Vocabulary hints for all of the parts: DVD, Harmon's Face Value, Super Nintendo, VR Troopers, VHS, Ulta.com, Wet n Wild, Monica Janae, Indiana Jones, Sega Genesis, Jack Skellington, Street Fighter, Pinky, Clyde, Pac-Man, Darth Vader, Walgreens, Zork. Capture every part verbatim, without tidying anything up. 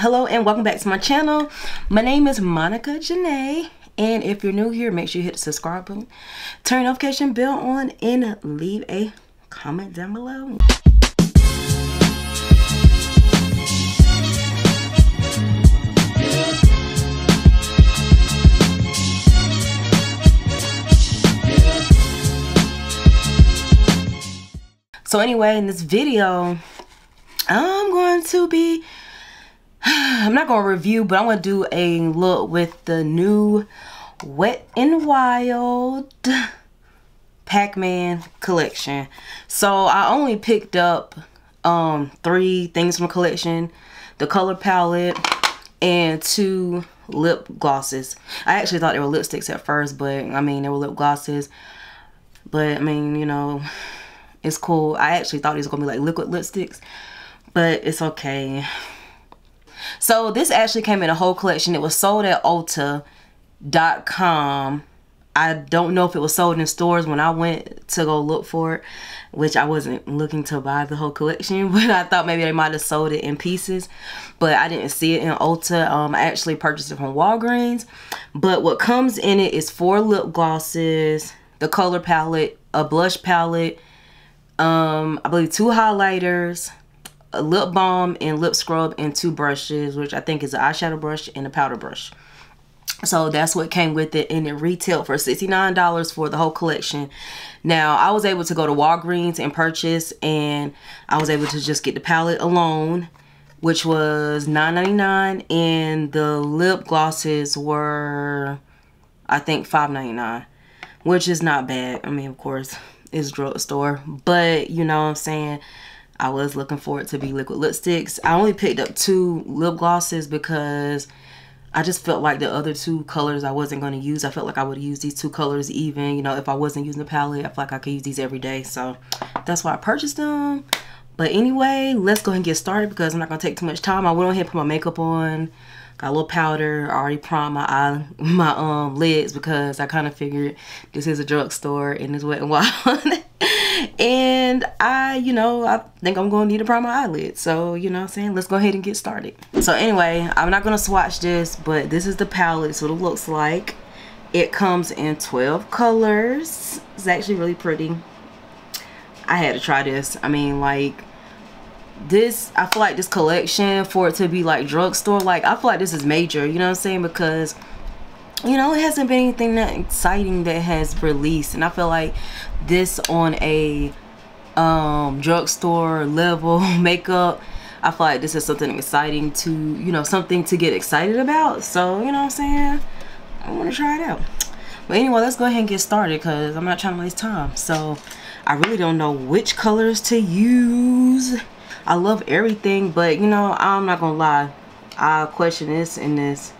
Hello and welcome back to my channel. My name is Monica Janae, and if you're new here, make sure you hit the subscribe button, turn the notification bell on, and leave a comment down below. So anyway, in this video, I'm going to be I'm not going to review, but I'm going to do a look with the new Wet n Wild Pac-Man collection. So I only picked up um, three things from the collection, the color palette, and two lip glosses. I actually thought they were lipsticks at first, but I mean, they were lip glosses. But I mean, you know, it's cool. I actually thought these were going to be like liquid lipsticks, but it's okay. So this actually came in a whole collection. It was sold at Ulta dot com. I don't know if it was sold in stores when I went to go look for it, which I wasn't looking to buy the whole collection, but I thought maybe they might have sold it in pieces, but I didn't see it in Ulta. Um, I actually purchased it from Walgreens, but what comes in it is four lip glosses, the color palette, a blush palette, um, I believe two highlighters, a lip balm and lip scrub, and two brushes, which I think is an eyeshadow brush and a powder brush. So that's what came with it, and it retailed for sixty-nine dollars for the whole collection. Now, I was able to go to Walgreens and purchase, and I was able to just get the palette alone, which was nine ninety-nine, and the lip glosses were, I think, five ninety-nine, which is not bad. I mean, of course, it's a drugstore, but you know what I'm saying? I was looking for it to be liquid lipsticks. I only picked up two lip glosses because I just felt like the other two colors I wasn't going to use. I felt like I would use these two colors even, you know, if I wasn't using the palette. I feel like I could use these every day. So that's why I purchased them. But anyway, let's go ahead and get started because I'm not going to take too much time. I went on here and put my makeup on. Got a little powder. I already primed my eye, my um, lids because I kind of figured this is a drugstore and it's Wet n Wild. And I, you know, I think I'm going to need to prime my eyelids. So, you know what I'm saying? Let's go ahead and get started. So anyway, I'm not going to swatch this, but this is the palette. It's what it looks like. It comes in twelve colors. It's actually really pretty. I had to try this. I mean, like, this, I feel like this collection, for it to be like drugstore, like, I feel like this is major, you know what I'm saying? Because, you know, it hasn't been anything that exciting that has released, and I feel like this on a um drugstore level makeup, I feel like this is something exciting to, you know, something to get excited about. So, you know what I'm saying, I want to try it out. But anyway, let's go ahead and get started because I'm not trying to waste time. So I really don't know which colors to use. I love everything, but you know, I'm not gonna lie, I question this and this.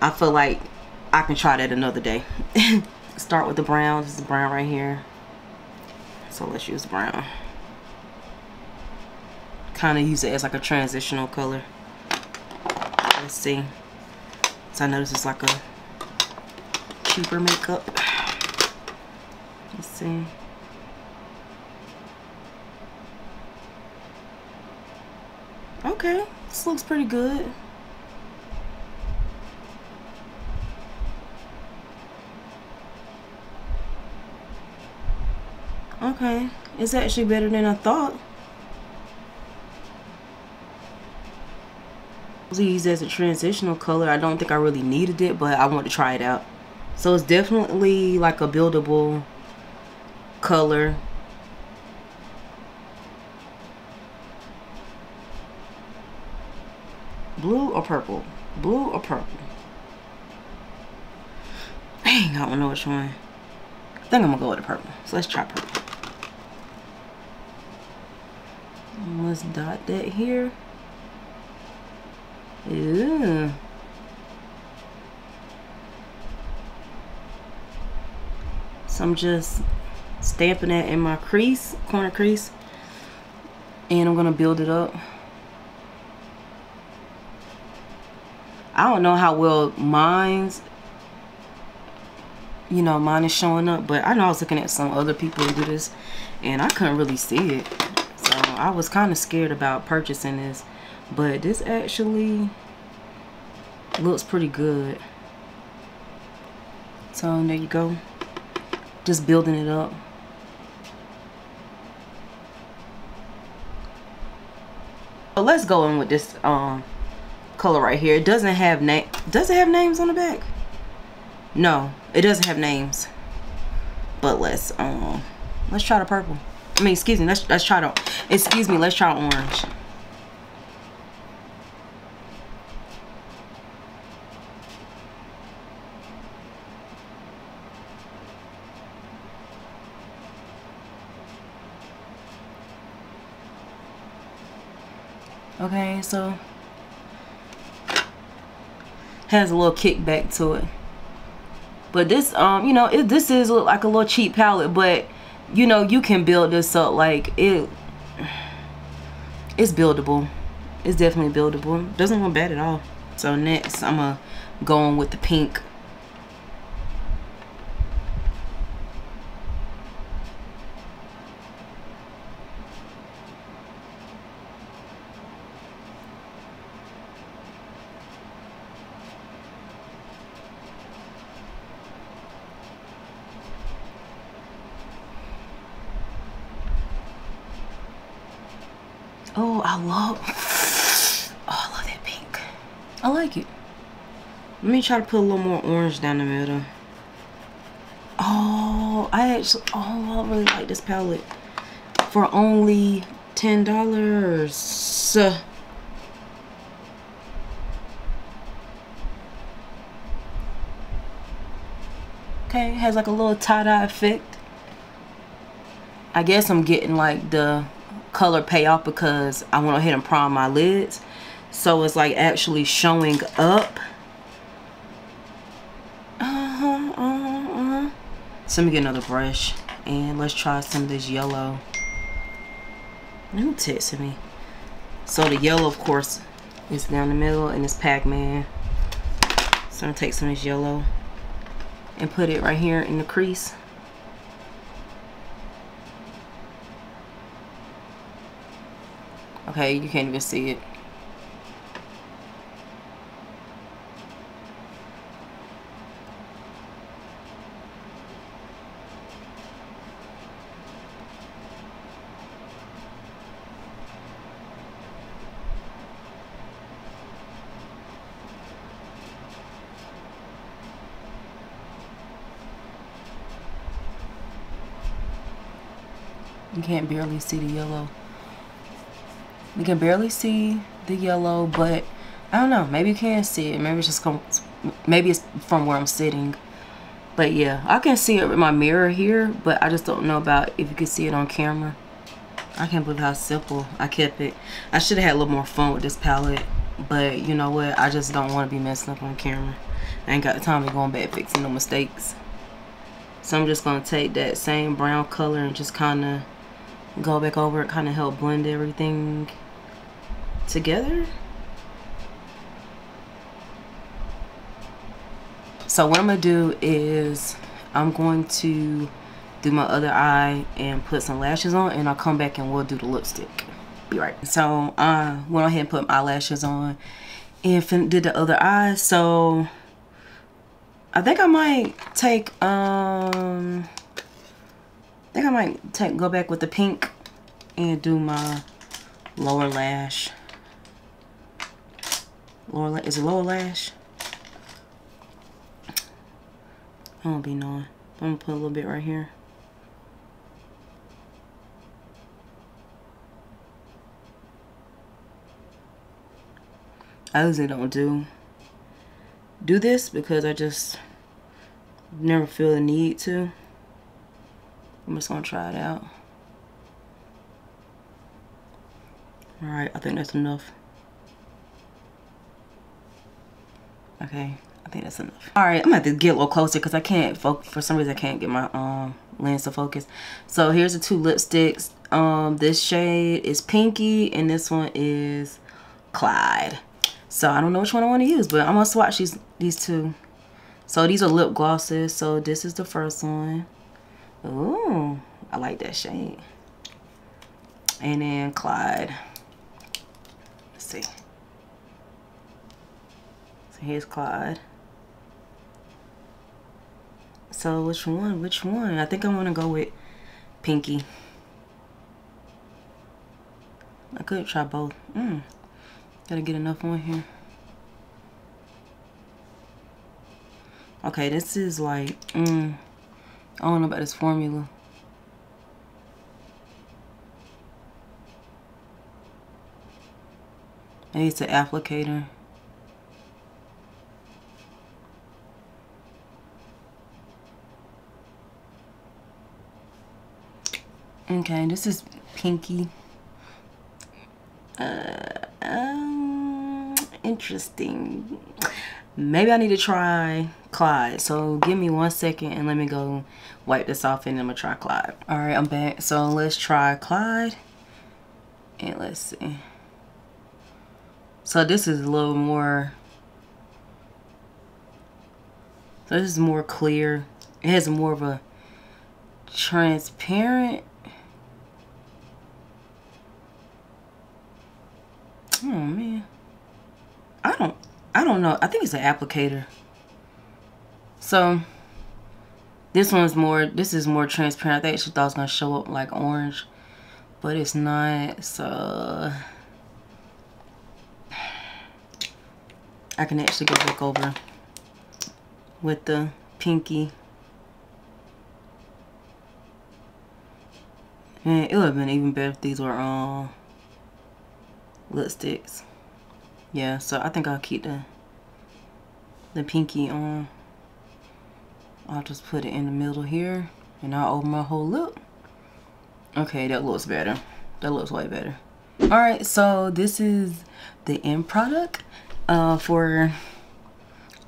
I feel like I can try that another day. Start with the brown. This is the brown right here. So let's use brown. Kind of use it as like a transitional color. Let's see. So I know this is like a cheaper makeup. Let's see. Okay, this looks pretty good. Okay, it's actually better than I thought. I was used as a transitional color. I don't think I really needed it, but I want to try it out. So it's definitely like a buildable color. Blue or purple? Blue or purple? Dang, I don't know which one. I think I'm gonna go with the purple. So let's try purple. Let's dot that here. Ew. So I'm just stamping that in my crease, corner crease, and I'm gonna build it up. I don't know how well mine's, you know, mine is showing up, but I know I was looking at some other people who do this and I couldn't really see it. So I was kind of scared about purchasing this, But this actually looks pretty good. So there you go. Just building it up. So let's go in with this um color right here. It doesn't have name. Does it have names on the back? No, it doesn't have names. But let's um let's try the purple. I mean, excuse me. Let's let's try the. Excuse me. Let's try orange. Okay, so has a little kickback to it, but this um you know it, this is like a little cheap palette, but you know you can build this up. Like it it's buildable. It's definitely buildable. Doesn't look bad at all. So next I'm gonna go on with the pink. Oh, I love, oh, I love that pink. I like it. Let me try to put a little more orange down the middle. Oh, I actually, oh, I really like this palette. For only ten dollars. Okay, it has like a little tie-dye effect. I guess I'm getting like the color payoff because I went ahead and primed my lids, so it's like actually showing up. Uh-huh, uh-huh, uh-huh. So let me get another brush and let's try some of this yellow. Who texted me? So the yellow, of course, is down the middle and it's Pac-Man. So I'm gonna take some of this yellow and put it right here in the crease. Okay, you can't even see it. You can't barely see the yellow. You can barely see the yellow, but I don't know. Maybe you can see it. Maybe it's just come, maybe it's from where I'm sitting. But yeah, I can see it with my mirror here, but I just don't know about if you can see it on camera. I can't believe how simple I kept it. I should have had a little more fun with this palette, but you know what? I just don't want to be messing up on camera. I ain't got the time to go back fixing no mistakes. So I'm just gonna take that same brown color and just kind of go back over it, kind of help blend everything together. So what I'm gonna do is I'm going to do my other eye and put some lashes on, and I'll come back and we'll do the lipstick. Be right. So I went ahead and put my eyelashes on and did the other eye. So I think I might take um I think I might take go back with the pink and do my lower lash. Lower la is it lower lash? I don't be knowing. I'm gonna put a little bit right here. I usually don't do do this because I just never feel the need to. I'm just gonna try it out. All right, I think that's enough. Okay, I think that's enough. All right, I'm gonna have to get a little closer because I can't focus. For some reason, I can't get my um lens to focus. So here's the two lipsticks. Um, this shade is Pinky and this one is Clyde. So I don't know which one I want to use, but I'm gonna swatch these these two. So these are lip glosses. So this is the first one. Ooh, I like that shade. And then Clyde. Let's see. So here's Clyde. So which one? Which one? I think I'm gonna go with Pinky. I could try both. Mm. Gotta get enough on here. Okay, this is like, mm, I don't know about this formula. Maybe it's an applicator. Okay, this is Pinky. Uh, um, interesting. Maybe I need to try Clyde. So give me one second and let me go wipe this off and I'm gonna try Clyde. All right, I'm back. So let's try Clyde and let's see. So this is a little more, so this is more clear. It has more of a transparent. Oh man, I don't, I don't know. I think it's an applicator. So this one's more, this is more transparent. I actually thought it was gonna show up like orange, but it's not. So I can actually go back over with the Pinky. Man, it would have been even better if these were all lipsticks. Yeah, so I think I'll keep the the Pinky on. I'll just put it in the middle here and I'll open my whole look. Okay, that looks better. That looks way better. Alright, so this is the end product. Uh, for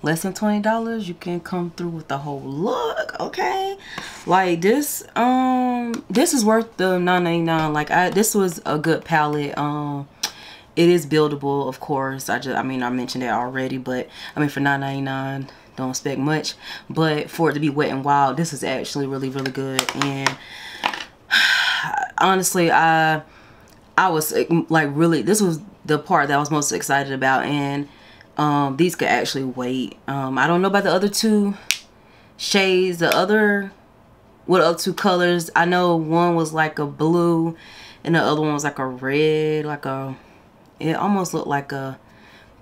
less than twenty dollars, you can come through with the whole look. Okay, like this, um, this is worth the nine ninety-nine. Like I, this was a good palette. Um, it is buildable, of course. I just, I mean, I mentioned that already, but I mean, for nine ninety-nine, don't expect much. But for it to be Wet n Wild, this is actually really, really good. And honestly, I, I was like, really, this was the part that I was most excited about, and um, these could actually wait. Um, I don't know about the other two shades, the other, what other two colors. I know one was like a blue, and the other one was like a red, like a, it almost looked like a,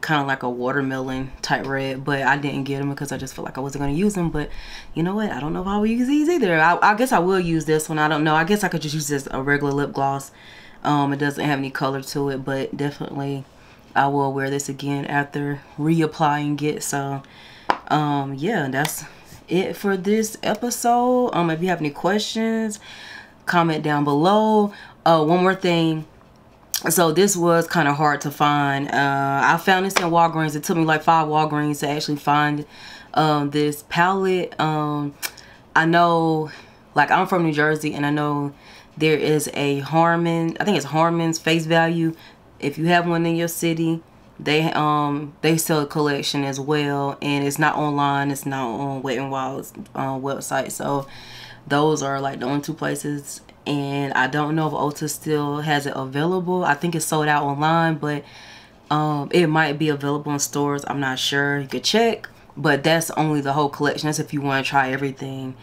kind of like a watermelon type red, but I didn't get them because I just felt like I wasn't going to use them. But you know what? I don't know if I will use these either. I, I guess I will use this one. I don't know. I guess I could just use this a regular lip gloss. Um, it doesn't have any color to it, but definitely I will wear this again after reapplying it. So um, yeah, that's it for this episode. Um, if you have any questions, comment down below. Uh, one more thing. So this was kind of hard to find. Uh, I found this in Walgreens. It took me like five Walgreens to actually find um, this palette. Um, I know, like I'm from New Jersey, and I know there is a Harmon, I think it's Harmon's Face Value. If you have one in your city, they um they sell a collection as well, and it's not online. It's not on Wet n Wild's uh, website. So those are like the only two places. And I don't know if Ulta still has it available. I think it's sold out online, but um it might be available in stores. I'm not sure. You could check. But that's only the whole collection. That's if you want to try everything.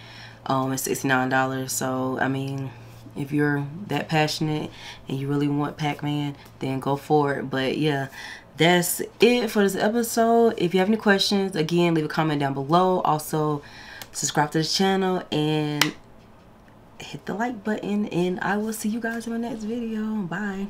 Um, it's sixty-nine dollars. So I mean, if you're that passionate and you really want Pac-Man, then go for it. But yeah, that's it for this episode. If you have any questions, again, leave a comment down below. Also, subscribe to the channel and hit the like button. And I will see you guys in my next video. Bye.